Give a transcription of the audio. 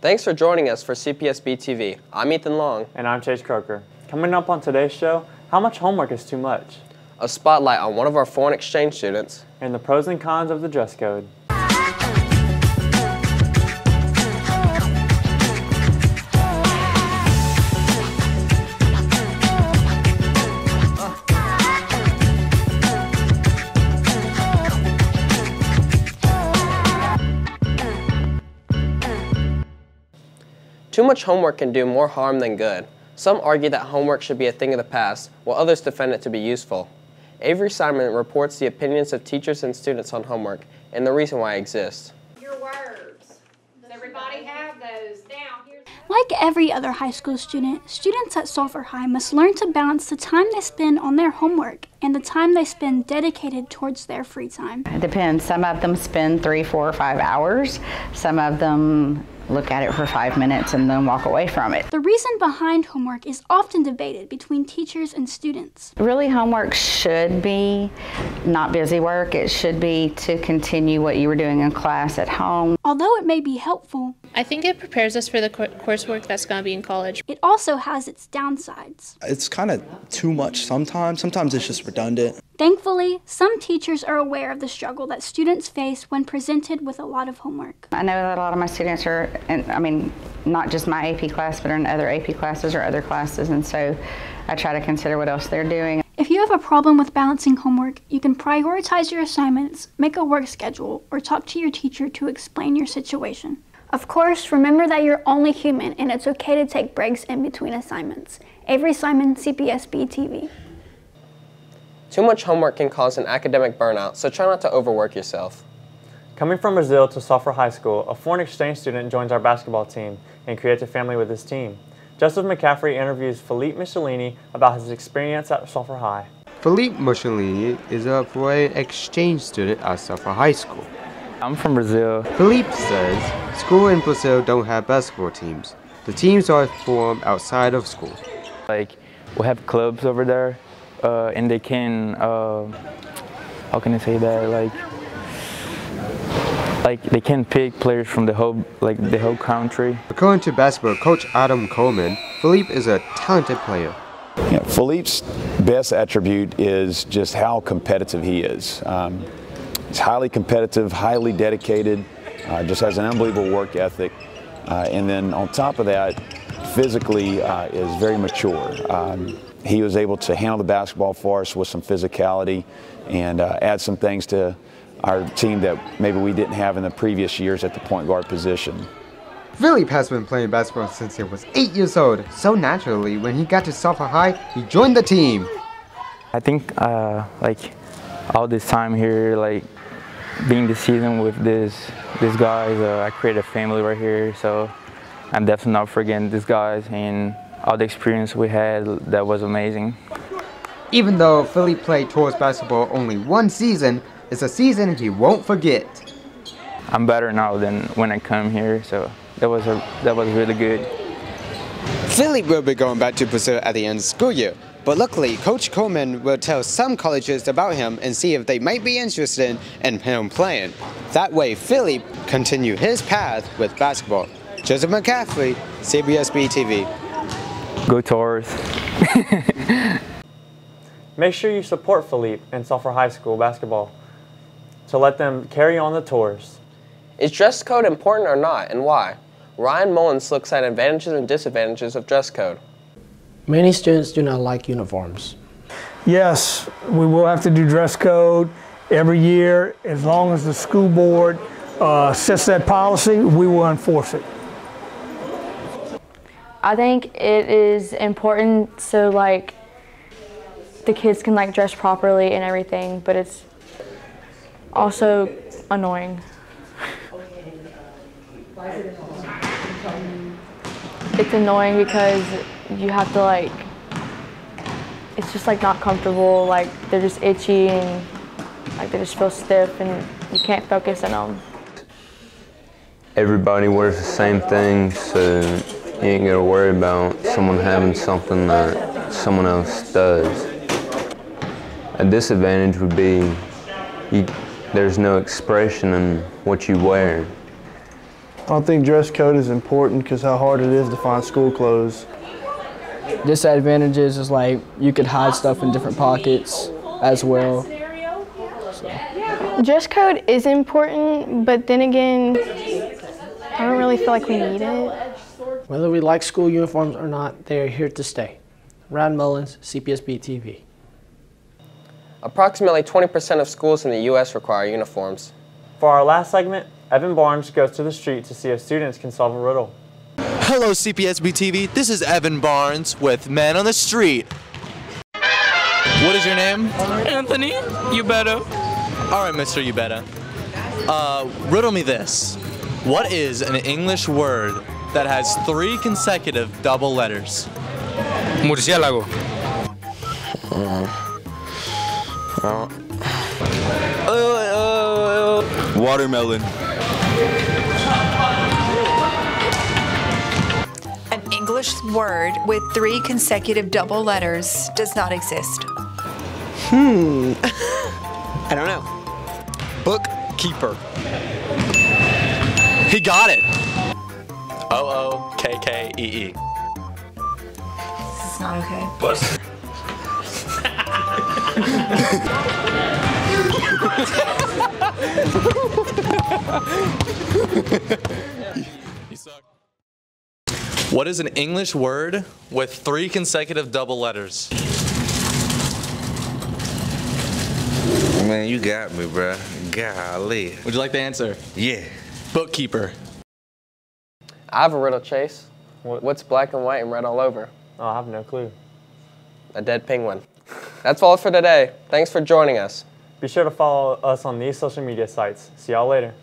Thanks for joining us for CPSB TV. I'm Ethan Long. And I'm Chase Croker. Coming up on today's show, how much homework is too much? A spotlight on one of our foreign exchange students. And the pros and cons of the dress code. Too much homework can do more harm than good. Some argue that homework should be a thing of the past, while others defend it to be useful. Avery Simon reports the opinions of teachers and students on homework and the reason why it exists. Your words. Does everybody have those? Now, here's... Like every other high school student, students at Sulphur High must learn to balance the time they spend on their homework and the time they spend dedicated towards their free time. It depends. Some of them spend 3, 4, or 5 hours. Some of them look at it for 5 minutes and then walk away from it. The reason behind homework is often debated between teachers and students. Really, homework should be not busy work. It should be to continue what you were doing in class at home. Although it may be helpful, I think it prepares us for the coursework that's going to be in college. It also has its downsides. It's kind of too much sometimes. Sometimes it's just redundant. Thankfully, some teachers are aware of the struggle that students face when presented with a lot of homework. I know that a lot of my students are, not just my AP class, but in other AP classes or other classes, and so I try to consider what else they're doing. If you have a problem with balancing homework, you can prioritize your assignments, make a work schedule, or talk to your teacher to explain your situation. Of course, remember that you're only human, and it's okay to take breaks in between assignments. Avery Simon, CPSB TV. Too much homework can cause an academic burnout, so try not to overwork yourself. Coming from Brazil to Sulphur High School, a foreign exchange student joins our basketball team and creates a family with his team. Joseph McCaffrey interviews Philippe Michelini about his experience at Sulphur High. Philippe Michelini is a foreign exchange student at Sulphur High School. I'm from Brazil. Philippe says school in Brazil don't have basketball teams. The teams are formed outside of school. Like, we have clubs over there. And they can, how can I say that, like they can pick players from the whole country. According to basketball coach Adam Coleman, Philippe is a talented player. Yeah, Philippe's best attribute is just how competitive he is. He's highly competitive, highly dedicated, just has an unbelievable work ethic, and then on top of that, physically is very mature. He was able to handle the basketball for us with some physicality and add some things to our team that maybe we didn't have in the previous years at the point guard position. Philippe has been playing basketball since he was 8 years old, so naturally when he got to Sulphur High, he joined the team. I think like all this time here, like being this season with these guys, I created a family right here, so I'm definitely not forgetting these guys and all the experience we had. That was amazing. Even though Philippe played towards basketball only one season, it's a season he won't forget. I'm better now than when I come here, so that was really good. Philippe will be going back to Brazil at the end of the school year, but luckily Coach Coleman will tell some colleges about him and see if they might be interested in him playing. That way Philippe continue his path with basketball. Joseph McCaffrey, CBSB TV. Go Taurus. Make sure you support Philippe and Sulphur High School basketball to let them carry on the Taurus. Is dress code important or not, and why? Ryan Mullins looks at advantages and disadvantages of dress code. Many students do not like uniforms. Yes, we will have to do dress code every year. As long as the school board sets that policy, we will enforce it. I think it is important so like the kids can like dress properly and everything, but it's also annoying. It's annoying because you have to like, it's just like not comfortable, like they're just itchy and like they just feel stiff and you can't focus on them. Everybody wears the same thing, so you ain't gotta worry about someone having something that someone else does. A disadvantage would be there's no expression in what you wear. I think dress code is important because how hard it is to find school clothes. Disadvantages is like you could hide stuff in different pockets as well. So. Dress code is important, but then again, I don't really feel like we need it. Whether we like school uniforms or not, they are here to stay. Ryan Mullins, CPSB TV. Approximately 20% of schools in the U.S. require uniforms. For our last segment, Evan Barnes goes to the street to see if students can solve a riddle. Hello, CPSB TV. This is Evan Barnes with Man on the Street. What is your name? Anthony, you better. All right, Mr. You better. Riddle me this. What is an English word that has 3 consecutive double letters? Murciélago. Watermelon. An English word with 3 consecutive double letters does not exist. I don't know. Bookkeeper. He got it. O-O-K-K-E-E. This is not okay. Bus. You suck. What is an English word with 3 consecutive double letters? Man, you got me, bruh. Golly. Would you like the answer? Yeah. Bookkeeper. I have a riddle, Chase. What's black and white and red all over? Oh, I have no clue. A dead penguin. That's all for today. Thanks for joining us. Be sure to follow us on these social media sites. See y'all later.